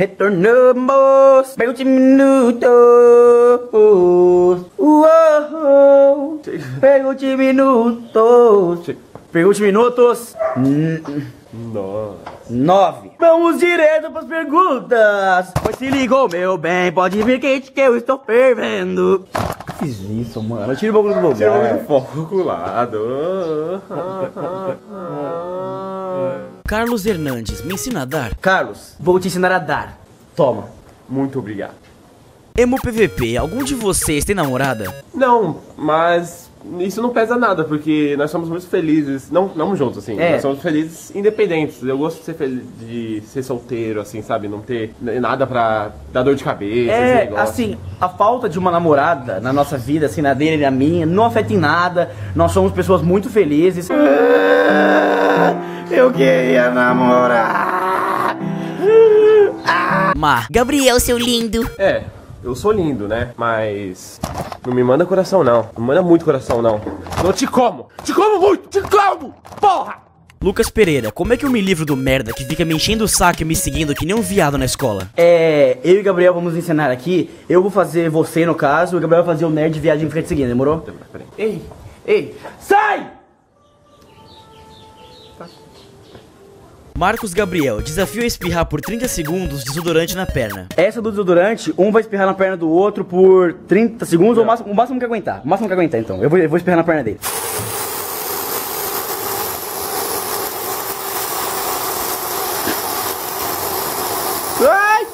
Retornamos. Pergunte em Minutoz. Uou. Pergunte em Minutoz. Pergunte em Minutoz. Nossa. 9. Vamos direto para as perguntas. Pois se ligou, meu bem, pode vir quente que eu estou fervendo. O que fiz isso, mano? Tira o bagulho do lugar. Tira o foco lado. Carlos Hernandes, me ensina a dar? Carlos, vou te ensinar a dar. Toma. Muito obrigado. Emo PVP, algum de vocês tem namorada? Não, mas... isso não pesa nada, porque nós somos muito felizes, não juntos, assim, nós somos felizes independentes. Eu gosto de ser feliz, de ser solteiro, assim, sabe, não ter nada pra dar dor de cabeça, esse negócio. Assim, a falta de uma namorada na nossa vida, assim, na dele e na minha, não afeta em nada, nós somos pessoas muito felizes. Eu queria namorar. Mar Gabriel, seu lindo. Eu sou lindo, né? Mas não me manda coração, não. Não manda muito coração, não. Não te como! Te como muito! Te como! Porra! Lucas Pereira, como é que eu me livro do merda que fica me enchendo o saco e me seguindo que nem um viado na escola? Eu e o Gabriel vamos ensinar aqui. Eu vou fazer você, no caso. O Gabriel vai fazer o nerd viadinho que fica te seguindo, demorou? Ei! Ei! Sai! Marcos Gabriel, desafio é espirrar por 30 segundos desodorante na perna. Essa do desodorante, um vai espirrar na perna do outro por 30 segundos, ou o máximo que aguentar. O máximo que aguentar, então. Eu vou espirrar na perna dele. Ai!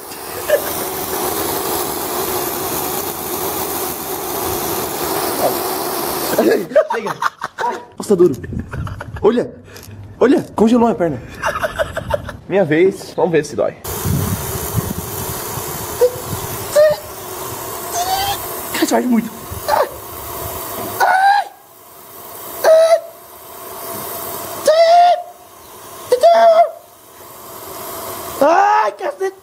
Chega. Nossa, tá duro. Olha! Olha, congelou a perna. Minha vez, vamos ver se dói. Cara, arde muito. Ai, cacete.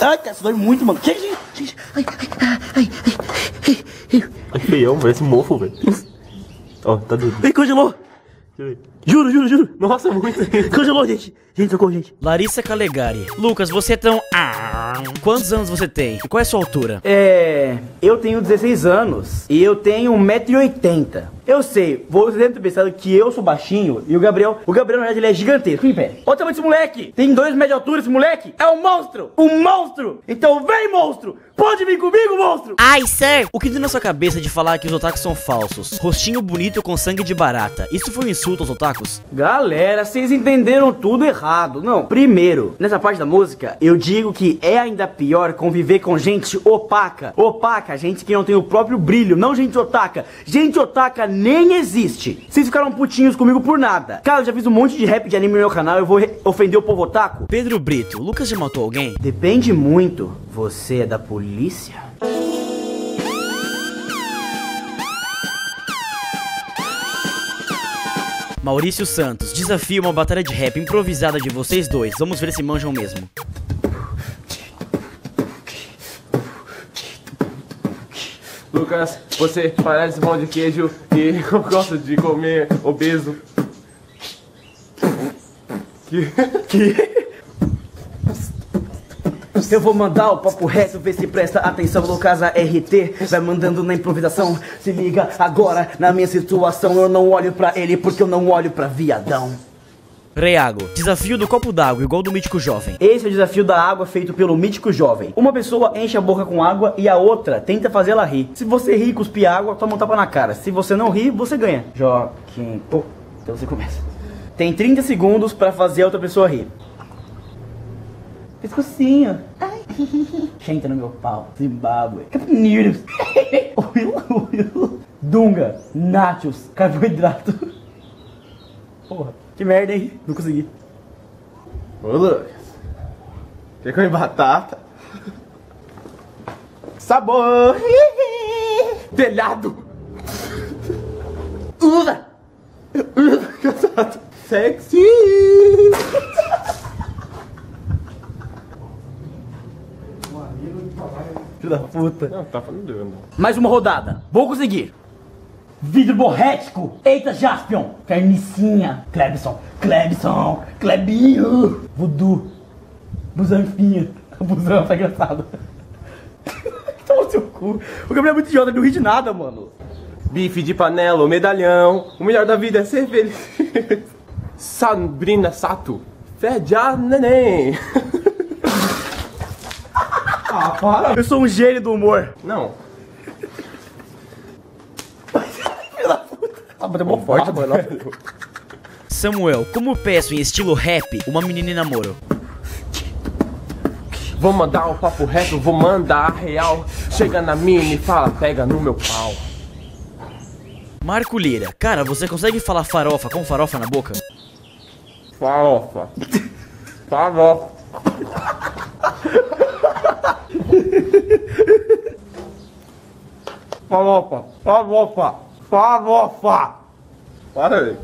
Ai, cara, isso dói muito, mano. Ai, feião, velho, esse mofo, velho. Ó, tá doido. Ei, congelou. Juro. Nossa, muito. Congelou, gente. Gente, socorro, gente. Larissa Calegari. Lucas, você é tão... Quantos anos você tem? E qual é a sua altura? Eu tenho 16 anos e eu tenho 1,80 m. Eu sei, você deve ter pensado que eu sou baixinho e o Gabriel na verdade ele é gigantesco. Em pé. Olha o tamanho desse moleque. Tem 2 metros de altura esse moleque. É um monstro. Um monstro. Então vem, monstro. Pode vir comigo, monstro. Ai, sir. O que tem na sua cabeça de falar que os otakus são falsos? Rostinho bonito com sangue de barata. Isso foi um insulto aos otakus? Galera, vocês entenderam tudo errado. Não, primeiro, nessa parte da música, eu digo que é ainda pior conviver com gente opaca. Opaca, gente que não tem o próprio brilho. Não gente otaka. Gente otaka nem existe. Vocês ficaram putinhos comigo por nada. Cara, eu já fiz um monte de rap de anime no meu canal. Eu vou ofender o povo otaku? Pedro Brito, Lucas já matou alguém? Depende muito. Você é da polícia? Maurício Santos, desafio uma batalha de rap improvisada de vocês dois. Vamos ver se manjam mesmo. Lucas, você parece pão de queijo e eu gosto de comer obeso. Eu vou mandar o papo reto, vê se presta atenção. Lucas RT vai mandando na improvisação. Se liga agora na minha situação. Eu não olho pra ele porque eu não olho pra viadão. Reago, desafio do copo d'água igual do mítico jovem. Esse é o desafio da água feito pelo mítico jovem. Uma pessoa enche a boca com água e a outra tenta fazer ela rir. Se você rir e cuspir água, toma um tapa na cara. Se você não rir, você ganha. Jo-quim, pô, então você começa. Tem 30 segundos pra fazer a outra pessoa rir. Pescocinho. Ai. Senta no meu pau. Zimbabwe. Capinilhos. Dunga. Nachos. Carboidrato. Porra. Que merda, hein? Não consegui. Ô, Lucas. Quer comer batata? Sabor! Telhado! Uva! Uva, casado! Sexy! Filho da puta. Não, tá falando. Mais uma rodada. Vou conseguir. Vidro borrético. Eita, Jaspion. Fernicinha. Clebson. Clebinho. Voodoo. Busão espinha. Busão, tá engraçado. Toma o seu cu. O Gabriel é muito idiota, não ri de nada, mano. Bife de panela ou medalhão. O melhor da vida é ser feliz. Sabrina Sato. Fedja Neném. Ah, para. Eu sou um gênio do humor. Não. Filha da puta. Ah, mas é bom forte, mano. Samuel, como peço em estilo rap uma menina em namoro? Vou mandar o papo reto, vou mandar a real. Chega na minha e me fala, pega no meu pau. Marco Lira, cara, você consegue falar farofa com farofa na boca? Farofa. Farofa. Farofa. Farofa. Farofa. Para aí.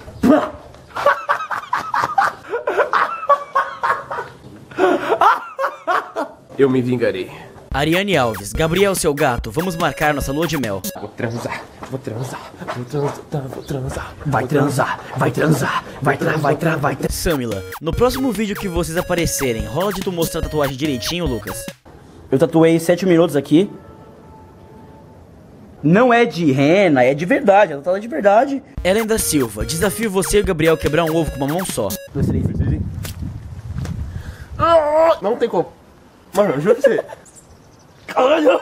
Eu me vingarei. Ariane Alves, Gabriel, seu gato, vamos marcar nossa lua de mel. Vou transar. Vai transar. Samila, no próximo vídeo que vocês aparecerem, rola de tu mostrar a tatuagem direitinho, Lucas. Eu tatuei 7 minutos aqui. Não é de rena, é de verdade, ela tá de verdade. Helen da Silva, desafio você e o Gabriel quebrar um ovo com uma mão só. 2, 3. Não tem como. Mano, eu juro que você... Caralho!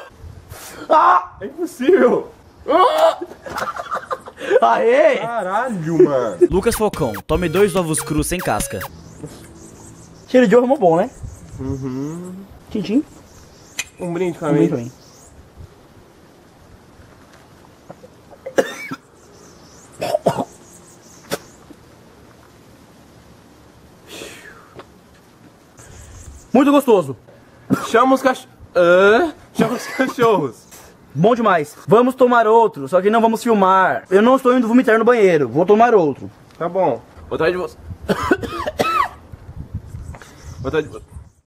Ah! É impossível! Ah! Aê! Caralho, mano! Lucas Focão, tome 2 ovos crus sem casca. Cheiro de ovo é mó bom, né? Uhum. Tintim. Um brinde pra mim. Muito gostoso! Chama os cachorros. Bom demais. Vamos tomar outro, só que não vamos filmar. Eu não estou indo vomitar no banheiro. Vou tomar outro. Tá bom. Vou atrás de você.